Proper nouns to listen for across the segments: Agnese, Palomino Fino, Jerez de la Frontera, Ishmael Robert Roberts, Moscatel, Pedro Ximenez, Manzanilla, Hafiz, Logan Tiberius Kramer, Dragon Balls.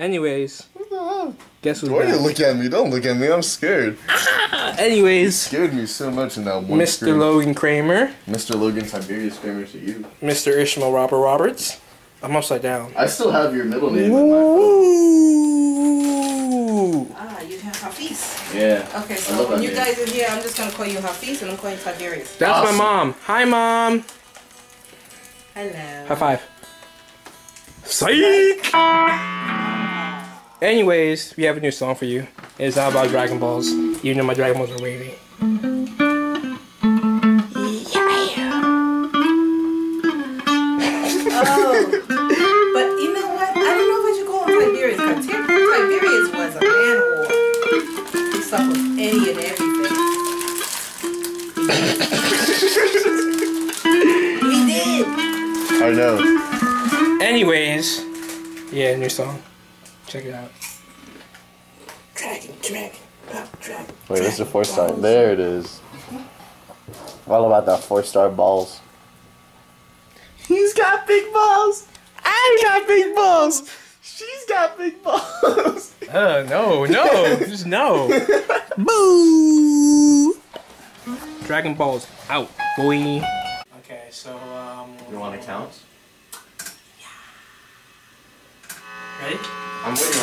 Anyways. Guess who's back. Why do you look at me? Don't look at me. I'm scared. Anyways. You scared me so much in that one Mr. screen. Logan Kramer. Mr. Logan Tiberius Kramer to you. Mr. Ishmael Robert Roberts. I'm upside down. I still have your middle name in my phone. Ah, you have Hafiz. Yeah. Okay, so when you guys are here, I'm just going to call you Hafiz and I'm calling Tiberius. That's awesome. My mom. Hi, Mom. Hello. High five. Psych! Anyways, we have a new song for you. It's not about Dragon Balls, even though my Dragon Balls are wavy. Oh, but you know what? I don't know what you call Tiberius. Tiberius was a man-whore. He sucked with any and everything. He did. I know. Anyways, yeah, new song. Check it out. Dragon. Wait, this is a 4-star. There it is. All about that 4-star balls. He's got big balls. I got big balls. She's got big balls. No, just no. Boo! Dragon Balls out, boy. Okay, so you want to count? Yeah. Ready? I'm waiting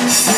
on you.